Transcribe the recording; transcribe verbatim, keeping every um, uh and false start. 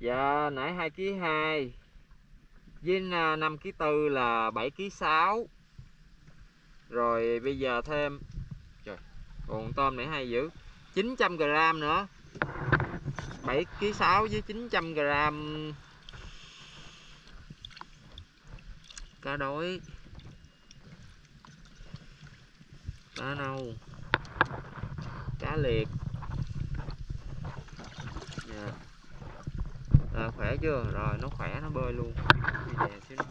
Dạ nãy hai ký hai với năm ký tư là bảy ký sáu. Rồi bây giờ thêm trời, còn tôm nãy hay dữ, chín trăm gờ-ram nữa. bảy ký sáu với chín trăm gờ-ram cá đối, cá nâu, cá liệt. Dạ. À, khỏe chưa? Rồi nó khỏe, nó bơi luôn. Bây giờ xíu nữa.